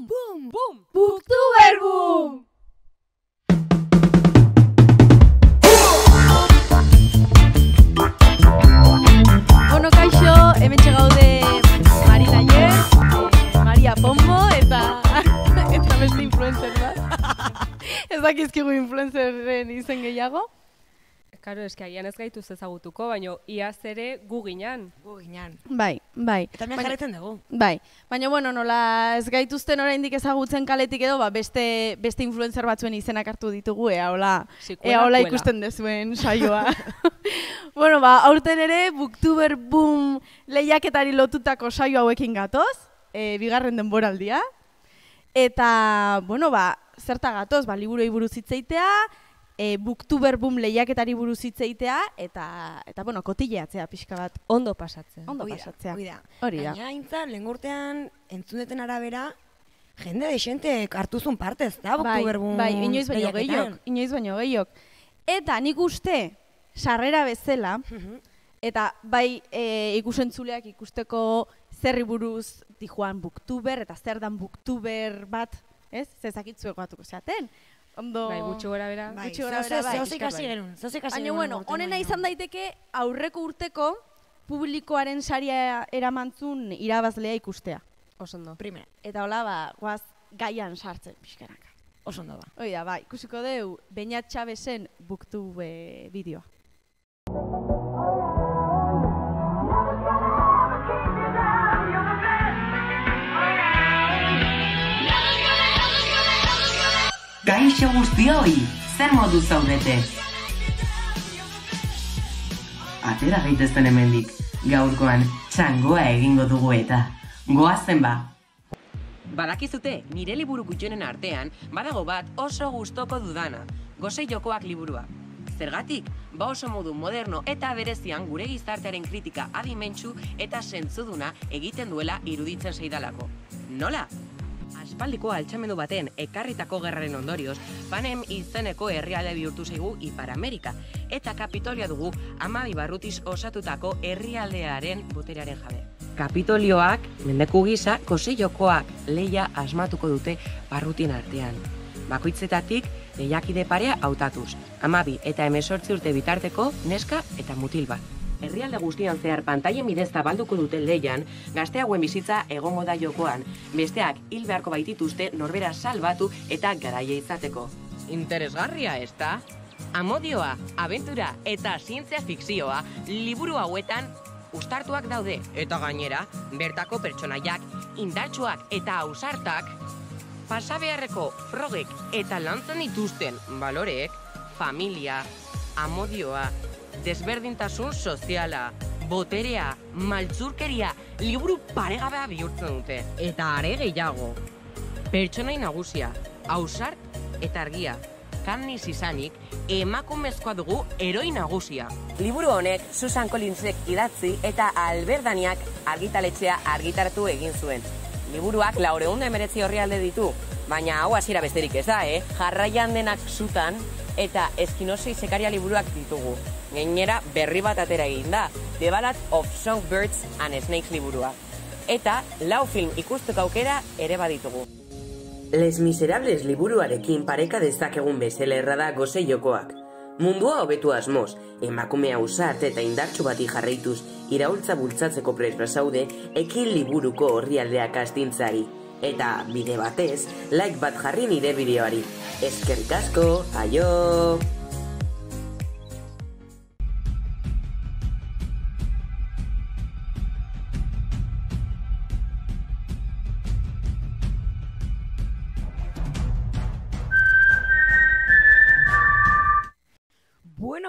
Boom, boom, boom, Booktuber Boom. Bueno, kaixo, hemen gaude Mari Layer, Maria Pombo eta beste influencer bat. Ez dakizkigu influencerren izen gehiago. Claro, es que agian ez gaituz ezagutuko, baino iaz ere gu ginean. Bai. Eta mea jarretzen dugu. Bai, baina bueno, nola ez gaituzten oraindik ezagutzen kaletik edo, beste influencer batzuen izenak hartu ditugu, ea hola ikusten dezuen saioa. Bueno, aurten ere Booktuber Boom lehiaketari lotutako saio hauekin gatoz, bigarren denboraldia. Eta, bueno, zerta gatoz, liburuei buruz hitzeitea, Booktuber Boom lehiaketari buruz hitz egitea eta bueno, kotileatzea pixka bat. Ondo pasatzea. Hori da. Baina intzat, lehen urtean entzuneten arabera, jende dexente hartuzun parte, ez da, Booktuber Boom lehiaketan. Bai, inoiz baino gehiok. Eta nik uste, sarrera bezala, eta bai ikusentzuleak ikusteko zerri buruz dijoan Booktuber, eta zer dan Booktuber bat, ez? Zezakitzuek batuko zeaten. Bai, gutxi gora bera. Zeozik hasi genuen. Baina, bueno, honena izan daiteke aurreko urteko publikoaren saria eramantzun irabazlea ikustea. Osondo. Primera. Eta hola, guaz gaian sartzen pixkanak. Osondo da. Oida, ikusiko deu, Beñat Txabesen buktu bideoa. Kaixo guztioi, zer modu zaudete? Atera gaitezten hemendik, gaurkoan txangoa egingo dugu eta. Goazen Badakizute, nire liburu gutxionen artean, badago bat oso gustoko dudana, Gose Jokoak liburua. Zergatik, oso modu moderno eta berezian gure gizartearen kritika adimentsu eta sentzuduna egiten duela iruditzen zaidalako. Nola? Aspaldiko altxamendu baten ekarritako gerraren ondorioz, Panem izeneko herrialde bihurtu zaigu Ipar Amerika, eta Kapitolia dugu Amabi Barrutis osatutako herrialdearen boterearen jabe. Kapitolioak, mendeku gisa, Gose Jokoak lehia asmatuko dute barrutien artean. Bakoitzetatik, lehiakide parea hautatuz, 12 eta 18 urte bitarteko neska eta mutil bat. Herrialde guztian zehar pantailen bidez zabalduko duten lehian, gazte hauen bizitza egongo da jokoan, besteak hil beharko baitituzte norbera salbatu eta garaile izateko. Interesgarria, ez da? Amodioa, abentura eta zientzia fikzioa liburu hauetan uztartuak daude, eta gainera, bertako pertsonaiak, indartsuak eta ausartak, pasabeharreko frogek eta lantzen dituzten baloreek, familia, amodioa, desberdintasun soziala, boterea, maltzurkeria, liburu paregabea bihurtzen dute. Eta are gehiago. Pertsonai nagusia, ausart eta argia. Karniz izanik, emakumezkoa dugu heroi nagusia. Liburu honek Susan Collinsek idatzi eta alberdaniak argitaletxea argitaratu egin zuen. Liburuak 419 orrialde ditu, baina hau hasiera besterik ez da, jarraian denak zutan eta eskinose izekaria liburuak ditugu. Gainera berri bat atera egin da, The Ballad of Songbirds and Snakes liburua. Eta 4 film ikusteko aukera ere baditugu. Les Miserables liburuarekin pareka dezakegun bestselerra da Gose Jokoak. Mundua hobetu asmoz, emakumea ausart eta indartsu bati jarraituz, iraultza bultzatzeko prest bazaude ekin liburuko orrialdeak astintzari. Eta bide batez, like bat jarri nire bideoari. Eskerrik asko, aio!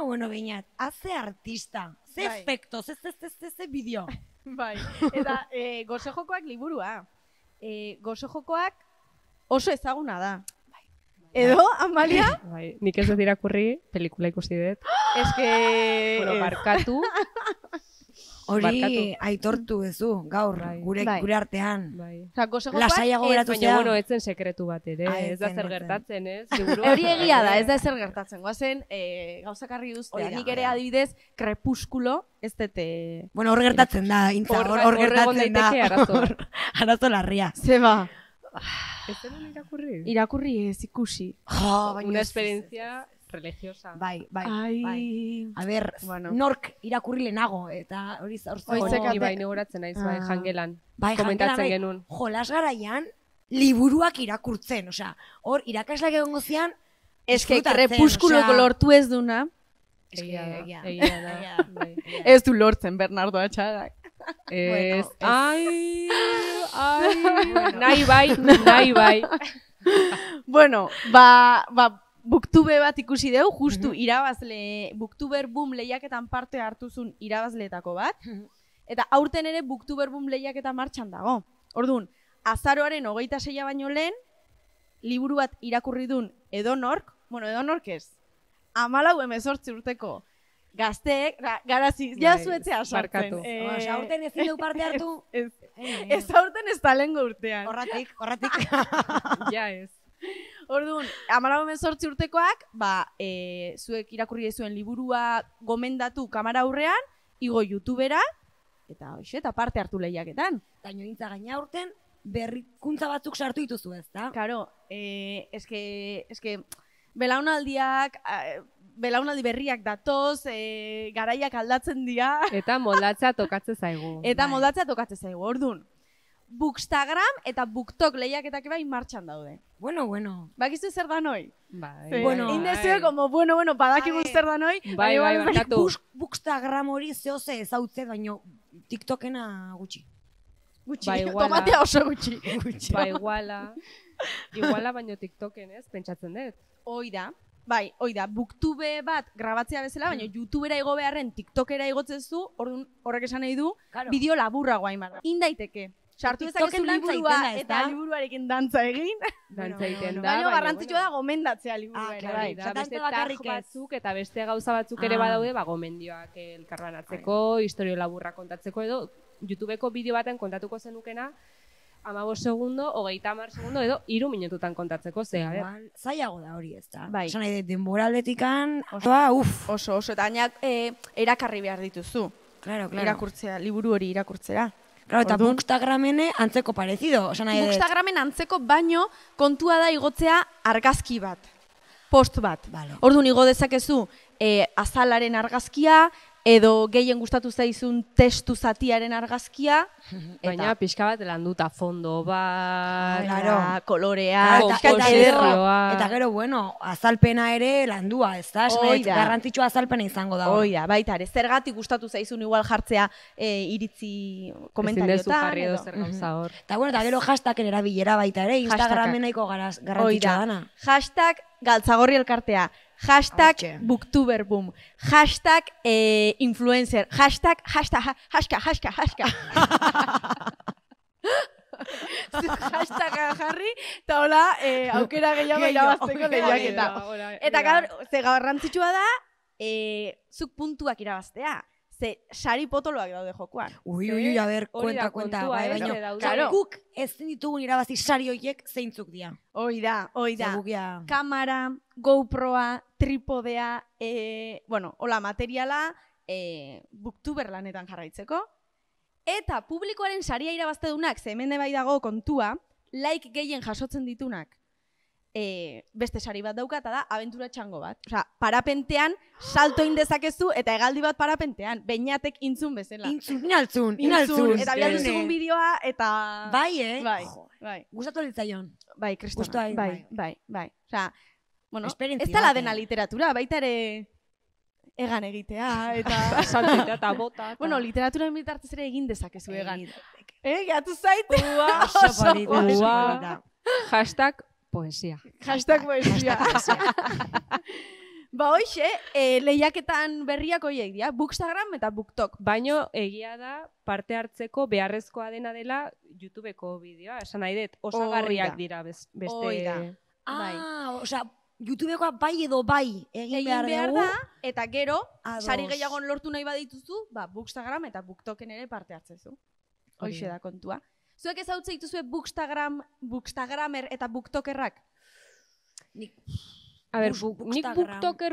Bueno, Beñat, haze artista, ze efekto, ze bideo. Bai, eta Gose Jokoak liburua. Gose Jokoak oso ezaguna da. Edo, Amalia? Bai, nik ez dut irakurri, pelikula ikusi dut. Bueno, barkatu. Hori aitortu ez du, gaur, gure artean. Lasaiago geratu zea. Baina, bueno, ez zen sekretu bat ere, ez da zer gertatzen, ez? Hori egia da, ez da zer gertatzen. Goazen, gauzakarri duztea, nik ere adibidez, Crepúsculo, ez dute... Bueno, hor gertatzen da, intza, hor gertatzen da. Hor gertatzen da, arazo larria. Zeba. Este non irakurri? Irakurri ez, ikusi. Oh, una experiencia religiosa. Bai, bai, bai. A ber, bueno. Nork irakurri lehenago, eta hori zaurtzen. Oizekate. Bai, negoratzen naiz, bai, jangelan. Bai, komentatzen jangelan, genuen. Jolas garaian, liburuak irakurtzen, osea, hor, irakaslak egongo zian, eske, Crepúsculo lortu ez duna. Egia da. Ez du lortzen, Bernardo Atxadak. Ez, nahi bai. Bueno, booktube bat ikusi deu, justu irabazle, Booktuber Boom lehiaketan parte hartuzun irabazleetako bat, eta aurten ere Booktuber Boom lehiaketa martxan dago. Orduan, azaroaren 26 baino lehen, liburu bat irakurri duen edonork, bueno, edonork ez, 14-18 urteko gazteek, garaziz, jazuetzea sartzen. Aurten ez dut parte hartu? Ez aurten ez da lehengo urtean. Horratik. Ja ez. Orduan, 14-18 urtekoak, zuek irakurri dezuen liburua gomendatu kamara aurrean, igo youtubera, eta parte hartu lehiaketan. Gaino nintza gaina aurten, berrikuntza batzuk sartu dituzu ez da? Karo, eske... Belaunaldi berriak datoz, garaiak aldatzen dira. Eta moldatzea tokatzen zaigu. Orduan, Bookstagram eta Booktok lehiaketak bai martxan daude. Bueno. Bakizu zer da noi? Bai. Indezioe, como, bueno, badakigu zer da noi. Bai, barkatu. Bookstagram hori zehoze ezautze, baino TikTokena gutxi. Tomatea oso gutxi. Ba, iguala baino TikToken ez, pentsatzen dut. Oida, booktube bat grabatzea bezala, baina youtubera igo beharren tiktokera igotzen zu, horrek esan nahi du, bideo laburra guaimara. Indaiteke, sartu ezakezu liburua eta liburuarekin dantza egin. Baina garrantzitsua da gomendatzea liburuera. Beste tag batzuk eta beste gauza batzuk ere badaude, gomendioak elkarbanatzeko, historio laburra kontatzeko edo, youtubeko bideo baten kontatuko zenukena, 15 segundo, 30 segundo, edo 3 minututan kontatzeko, zaiago da hori ez da. Esan nahi, denboraldetikan, oso, eta hainak erakarri behar dituzu. Irakurtzea, liburu hori irakurtzera. Claro, eta Bookstagramen antzeko parezido. Bookstagramen antzeko baino kontua da igotzea argazki bat, post bat. Orduan igo dezakezu azalaren argazkia, edo gehien gustatu zaizun testu zatiaren argazkia. Baina pixka bat landuta fondo bat, kolorea, eta gero, bueno, azalpena ere landua, ez da? Garrantzitsua azalpena izango da. Oida, baita, zergatik gustatu zaizun igual jartzea iritzi komentariotan. Eta bueno, eta gero hashtagen erabilera baita ere, Instagramen nahiko garrantzitsua dana. Hashtag galtzagorri elkartea. Hashtag Booktuber Boom, hashtag influencer, hashtag. Hashtaga jarri, eta hola, aukera gehiago irabazteko lehiaketa. Eta garrantzitsua da, zuk puntuak irabaztea. Ze, sari potoloak daude jokoan. Ui, a ber, kuenta, baina guk ez ditugun irabazi sari horiek zeintzuk dira. Oida. Kamera, GoProa, tripodea, bueno, hola materiala, booktuber lanetan jarraitzeko. Eta publikoaren saria irabazte dunak, ze hemen bai dago kontua, like gehien jasotzen ditunak. Beste sari bat dauka eta da abentura txango bat. Osa, parapentean salto indezakezu eta hegaldi bat parapentean. Beinatek intzun bezala. Intzun. Eta bialdu zegoen bideoa eta... Bai. Gustatu litzaion. Bai, kristona. Bai. Osa, bueno, ez dela dena literatura, baita ere... Egan egitea, eta... Saltitea eta botak... Bueno, literatura militartez ere egin dezakezu egan. Gatu zaite! Oso polita. Hashtag poesia. Hoxe, lehiaketan berriak horiek dira, Bookstagram eta Booktok. Baina egia da parte hartzeko beharrezkoa dena dela YouTubeko bideoa. Esan nahi dut, osagarriak dira beste... Osea, YouTubekoa bai edo bai egin behar da, eta gero, sari gehiagon lortu nahi badituzu, Bookstagram eta Booktoken ere parte hartzezu. Hoxe da kontua. Zuek ez hau txaituzue Bookstagramer eta Booktokerrak? Nik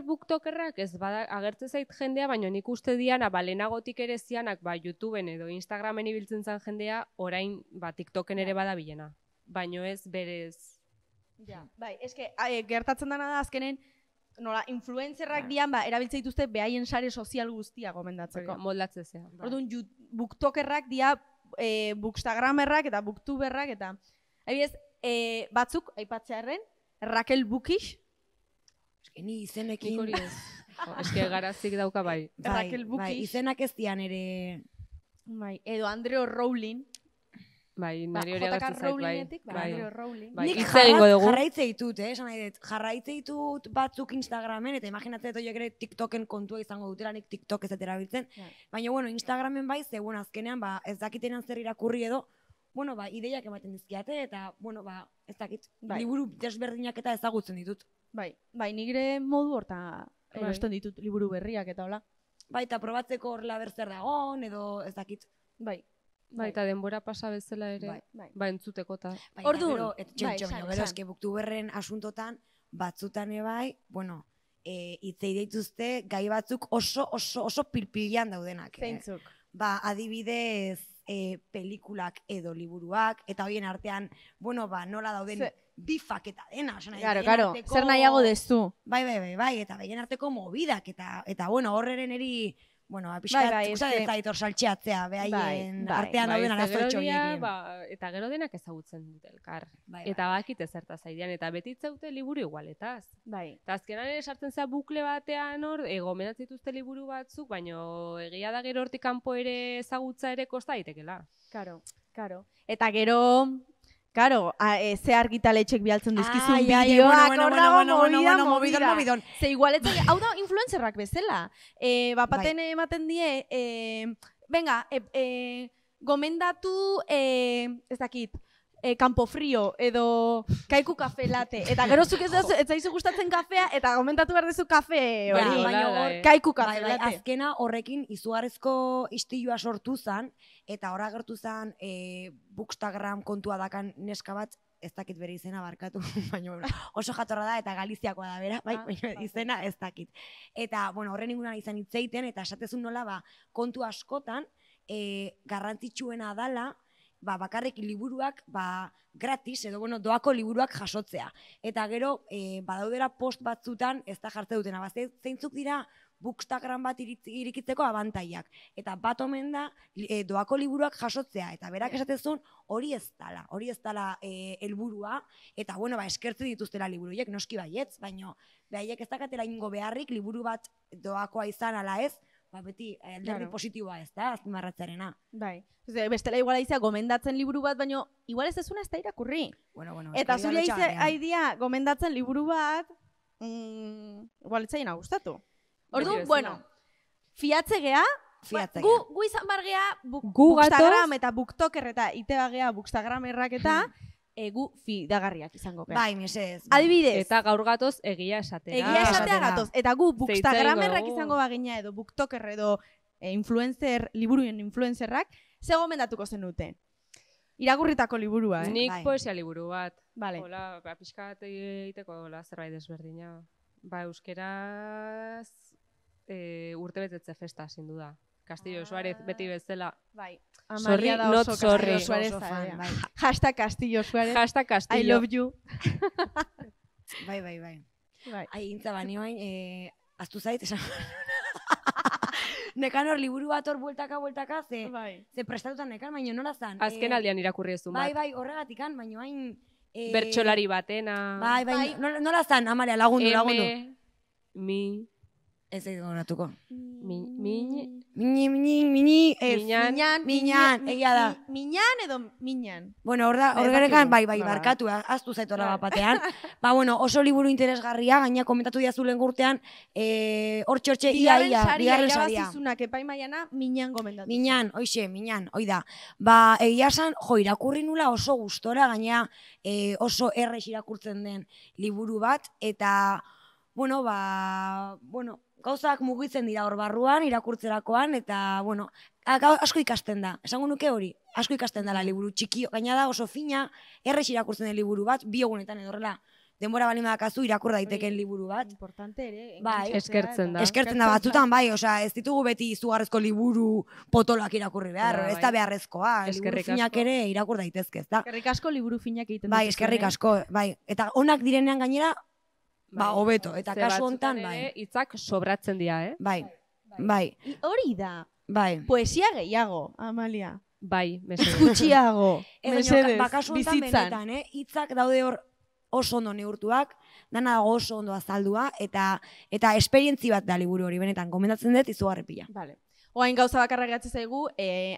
Booktokerrak ez agertze zait jendea, baina nik uste diana, lehenagotik ere zianak YouTubeen edo Instagramen ibiltzen zen jendea, orain TikToken ere badabilena. baino ez berez. Ja, bai, eske gertatzen dena da azkenen nola influencerrak dian ba erabiltzen dituzte behaien sare sozial guztia gomendatzeko. Moldatzea. Orduan booktokerrak dia bookstagramerrak eta booktuberrak eta adibidez, batzuk aipatzearren Raquel Bukish. Eske ni izenekin hori ez. Eske garazik dauka bai. Raquel Bukish. Bai, izenak ez dian ere bai, edo Andreo Rowling. Bai, nire hori agaztu zait, bai. Nik jarraitze ditut, esan nahi dut, jarraitze ditut batzuk Instagramen, eta imaginatzea dut horiek ere TikToken kontua izango dutela, nik TikTok ez erabiltzen. Baina, bueno, Instagramen bai, ze, bueno, azkenean, ez dakitenean zer irakurri edo, bueno, ba, ideiak ematen dizkiate, eta, bueno, ba, ez dakit, liburu desberdinak eta ezagutzen ditut. Bai, nire modu horta erosten ditut liburu berriak eta hola. Bai, eta probatzeko horrela berzer dagoen, edo ez dakit. Bai. Bai, eta denbora pasa bezala ere, ba, entzuteko eta... Ordu, gero, eske booktuberren asuntotan, batzutan ebai, bueno, itzei deituzte gai batzuk oso pilpilan daudenak. Zeintzuk. Ba, adibidez, pelikulak edo liburuak, eta horien artean, bueno, ba, nola dauden bifak eta dena. Claro, claro, zer nahiago dezu. Bai, eta behien arteko mobidak, eta, bueno, horreren eri... Bueno, apiskat, txusa dezaitor saltxeatzea, behaien artean dauden arazotxo egin. Eta gero denak ezagutzen dut elkar. Eta bakit ezertaz aidean, eta beti itzaute liburu igualetaz. Eta azkenan ere sartzen zea bukle batean hor, gomenatz dituzte liburu batzuk, baina egia da gero hortik kanpo ere ezagutza ere kosta ditekela. Karo. Eta gero... Karo, ze argitaletxek bialtzen duzkizun bideoak, hor dago mobidon. Ze igualetzen, hau da influencerrak bezala. Bapaten ematen die, venga, gomendatu, ez dakit, Kanpofrio edo Kaiku Café Latte. Eta gero zuk ez zaizu gustatzen kafea eta gomendatu behar duzu kafe hori. Baina hor Kaiku Café Latte. Azkena horrekin izugarrizko istilua sortu zen eta hor agertu zen Bookstagram kontua dakan neska bat, ez dakit bere izena barkatu, baina oso jatorra da eta Galiziakoa da bera, baina izena ez dakit. Eta horren inguruan izan itzeiten eta esatezun nola kontu askotan garrantzitsuena dala bakarrik liburuak gratis edo doako liburuak jasotzea. Eta gero badaudela post batzutan ez da jartze dutena. Zeintzuk dira Bookstagram bat irikitzeko abantaiak. Eta bat omen da doako liburuak jasotzea. Eta berak esatezun hori ez dala helburua. Eta eskertze dituztela liburuiek, noski baietz, baina behaiek ez dakatela ingo beharrik liburu bat doakoa izan ala ez, beti alderri positiboa ez da, azpimarratzarena. Bai. Bestela iguala izia gomendatzen liburu bat, baina igual ez ezuna ez da irakurri. Eta zure aidea gomendatzen liburu bat, igual etzaien agustatu. Ordu, bueno, fiatze geha, gu izan bargea Bookstagram eta Booktoker eta ite bagea Bookstagram erraketa, egu fidagarriak izango gara. Bai, mesez. Adibidez. Eta gaur gatoz egia esatea. Egia esatea gatoz. Eta gu Bookstagramerrak izango bagina edo Booktoker edo influencer, liburuen influencerrak, ze gomendatuko zenuten. Irakurritako liburua, nik poesia liburu bat. Bale. Hola, apiskat egiteko zerbait desberdina. Ba, euskeraz urtebetetze festa, zindu da. Castillo Suárez, beti bezala. Bai. Sorry, not sorry. #CastilloSuárez. #Castillo. I love you. Bai. Aintza banioain, aztu zait, esan. Nekan hor, liburu bat hor, bueltaka, ze prestatutan nekan, baina nola zan. Azken aldean irakurri ezun bat. Bai, horregatikan, bainoain... Bertxolari batena. Bai, nola zan, amarea, lagundu. Mi... Ez egin horatuko. Miñan, egia da. Miñan edo miñan. Bueno, hor garekan, bai, barkatu, aztu zaitora bapatean. Ba, bueno, oso liburu interesgarria, gaina komentatu diazu lehen gurtean, hortxe, bigarren saria. Irabazizunak, epai maiana, miñan gomendatu. Miñan, oixe, miñan, oida. Ba, egia san, irakurri nula oso gustora, gaina oso errex irakurtzen den liburu bat, eta, bueno, ba, bueno, gauzak mugitzen dira hor barruan, irakurtzerakoan, eta, bueno, asko ikasten da. Esango nuke hori, asko ikasten dala liburu txiki, gaina da oso fina, errex irakurtzen den liburu bat, biogunetan edorrela denbora balima dakazu irakur daiteken liburu bat. Importante ere. Bai, eskertzen da. Eskertzen da batzutan bai, osea, ez ditugu beti izugarrezko liburu potoloak irakurri behar, ez da beharrezkoa, liburu finak ere irakur daitezke, ez da. Eskerrik asko liburu finak egiten. Bai, eskerrik asko, bai. Eta onak direnean gainera, ba, hobeto, eta kasu hontan bai. Hitzak sobratzen dira, eh? Bai. Bai. Hori da. Bai. Poesia gehiago, Amalia. Bai, mesedez. Gutxiago, mesedez, bizitzan. Hitzak daude hor oso ondo neurtuak, dana dago oso ondo azaldua, eta esperientzi bat da liburu hori benetan, komendatzen dut izugarri pila. Bale. Oain gauza bakarra gehatze zaigu,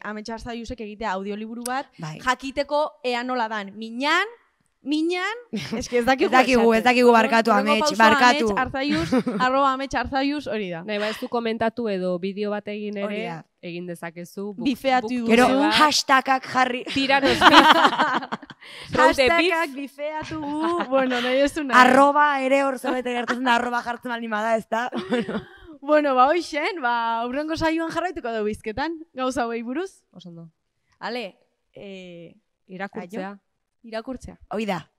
Ametxarza Jusek egitea audioliburu bat, jakiteko ea nola dan, minan, eski ez dakigu barkatu Amets, barkatu. Amets arzaiuz, hori da. Nahi ba ez du komentatu edo bideo bat egin ere, egin dezakezu. Bifeatu duzu. Gero hashtagak jarri. Tiranos bif. Hashtagak bifeatu gu, bueno, nahi ez du nahi. Arroba ere hor zobete gertatzen da, arroba jartzen alimada, ez da? Bueno, ba hoixen, ba aurrengo saioan jarraituko dugu izketan, gauza hauei buruz. Osando. Ale, irakurtzea. Hoi da.